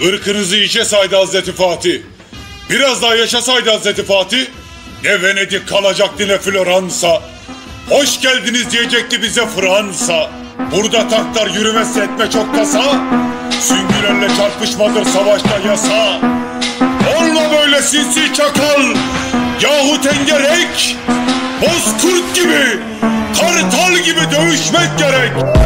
Irkınızı içe saydı Hazreti Fatih. Biraz daha yaşasaydı Hazreti Fatih, ne Venedik kalacaktı ne Floransa. Hoş geldiniz diyecekti bize Fransa. Burada tanklar yürümezse etme çok kasa. Süngülerle çarpışmadır savaşta yasa. Olma böyle sinsi çakal yahu tengerek. Bozkurt gibi, kartal gibi dövüşmek gerek.